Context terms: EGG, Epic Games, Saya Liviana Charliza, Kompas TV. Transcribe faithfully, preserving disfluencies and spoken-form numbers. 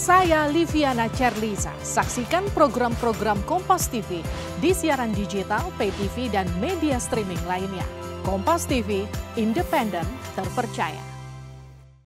Saya Liviana Charliza, saksikan program-program Kompas T V di siaran digital, pay T V, dan media streaming lainnya. Kompas T V, independen, terpercaya.